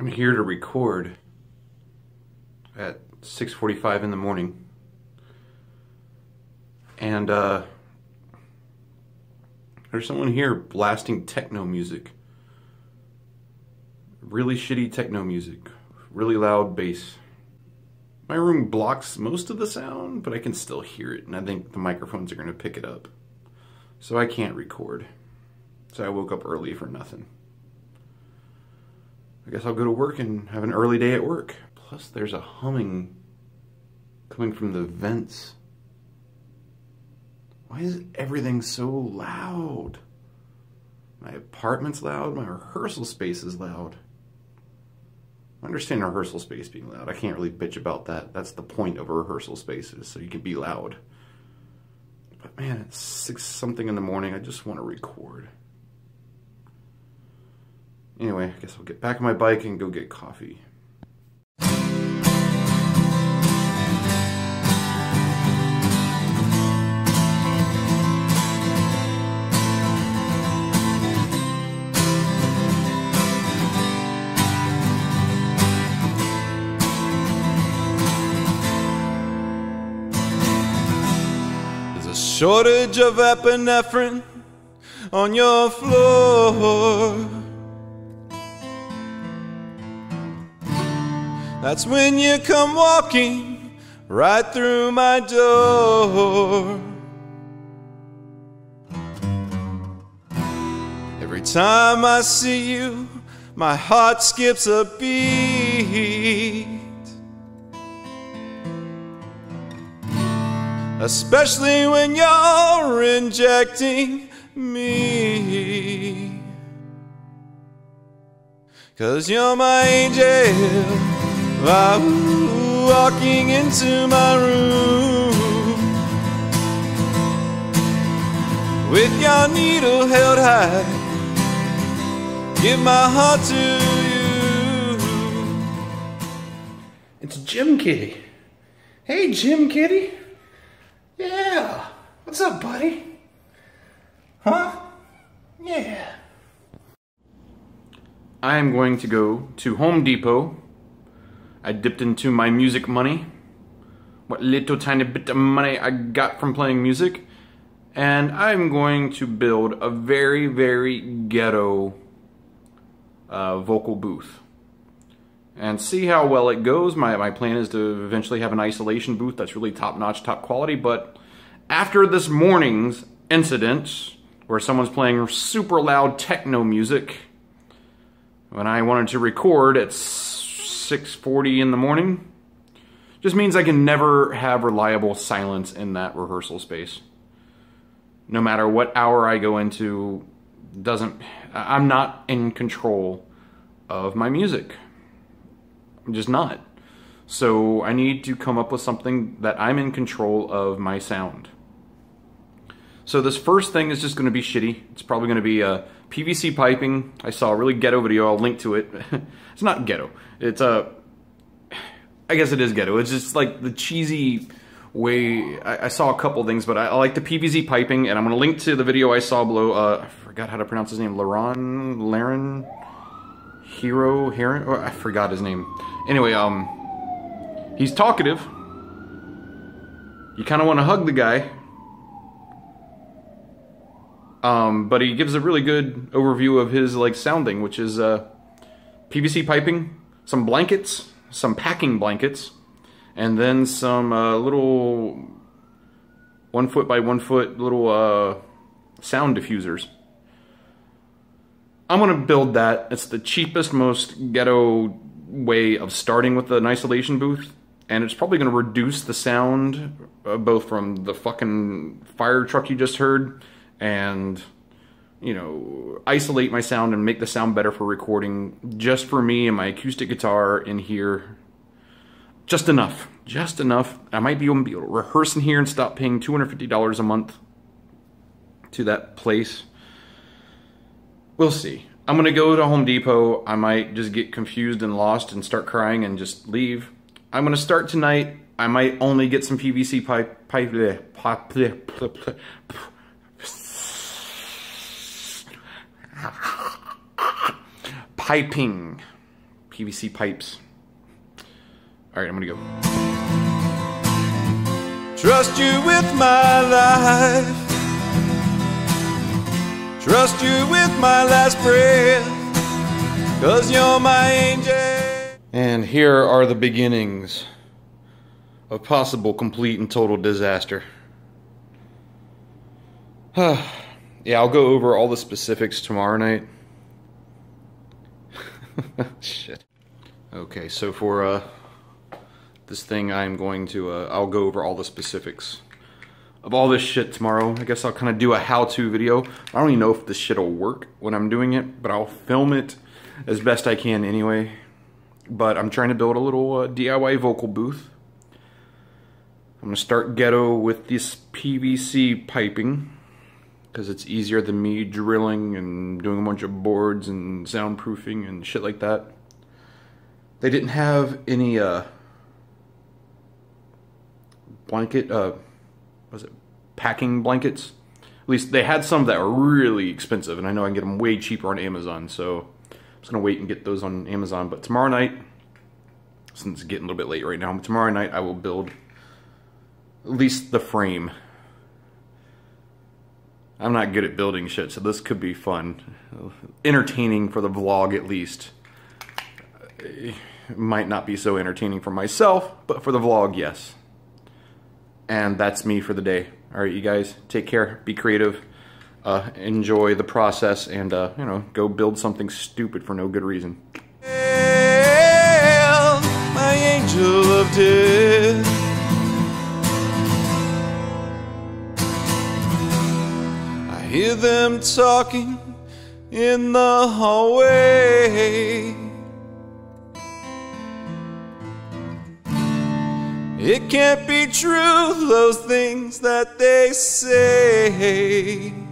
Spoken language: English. I'm here to record at 6:45 in the morning, and there's someone here blasting techno music, really shitty techno music, really loud bass. My room blocks most of the sound, but I can still hear it, and I think the microphones are going to pick it up. So I can't record. So I woke up early for nothing. I guess I'll go to work and have an early day at work. Plus there's a humming coming from the vents. Why is everything so loud? My apartment's loud, my rehearsal space is loud. I understand rehearsal space being loud. I can't really bitch about that. That's the point of a rehearsal space, is so you can be loud. But man, it's 6-something in the morning. I just want to record. Anyway, I guess I'll get back on my bike and go get coffee. Shortage of epinephrine on your floor. That's when you come walking right through my door. Every time I see you, my heart skips a beat, especially when you're injecting me. 'Cause you're my angel, walking into my room with your needle held high. Give my heart to you. It's Jim Kitty. Hey, Jim Kitty. Yeah, what's up, buddy? Huh? Yeah. I am going to go to Home Depot. I dipped into my music money, what little tiny bit of money I got from playing music, and I'm going to build a very, very ghetto vocal booth. And see how well it goes. My plan is to eventually have an isolation booth that's really top-notch, top quality, but after this morning's incident, where someone's playing super loud techno music, when I wanted to record at 6:40 in the morning, just means I can never have reliable silence in that rehearsal space. No matter what hour I go into, I'm not in control of my music. I'm just not. So I need to come up with something that I'm in control of my sound. So this first thing is just going to be shitty. It's probably going to be a PVC piping. I saw a really ghetto video. I'll link to it. It's not ghetto. It's I guess it is ghetto. It's just like the cheesy way. I saw a couple things, but I like the PVC piping, and I'm going to link to the video I saw below. I forgot how to pronounce his name. Heron? Oh, I forgot his name. Anyway, he's talkative. You kind of want to hug the guy. But he gives a really good overview of his, like, sounding, which is, PVC piping, some blankets, some packing blankets, and then some, little 1 foot by 1 foot little, sound diffusers. I'm going to build that. It's the cheapest, most ghetto way of starting with an isolation booth, and it's probably going to reduce the sound, both from the fucking fire truck you just heard, and, you know, isolate my sound and make the sound better for recording, just for me and my acoustic guitar in here. Just enough. Just enough. I might be able to rehearse in here and stop paying $250 a month to that place. We'll see. I'm going to go to Home Depot. I might just get confused and lost and start crying and just leave. I'm going to start tonight. I might only get some PVC pipe. Piping. PVC pipes. All right, I'm gonna go. Trust you with my life. Trust you with my last breath. 'Cause you're my angel. And here are the beginnings of possible complete and total disaster. Yeah, I'll go over all the specifics tomorrow night. Shit. Okay, so for this thing, I'm going to, I'll go over all the specifics of all this shit tomorrow. I guess I'll kind of do a how-to video. I don't even know if this shit will work when I'm doing it, but I'll film it as best I can anyway. But I'm trying to build a little DIY vocal booth. I'm going to start ghetto with this PVC piping, because it's easier than me drilling and doing a bunch of boards and soundproofing and shit like that. They didn't have any blanket, was it packing blankets? At least they had some that were really expensive, and I know I can get them way cheaper on Amazon, so I'm just gonna wait and get those on Amazon. But tomorrow night, since it's getting a little bit late right now, but tomorrow night I will build at least the frame. I'm not good at building shit, so this could be fun. Entertaining for the vlog, at least. It might not be so entertaining for myself, but for the vlog, yes. And that's me for the day. All right, you guys, take care, be creative, enjoy the process, and, you know, go build something stupid for no good reason. My angel of death. Hear them talking in the hallway. It can't be true, those things that they say.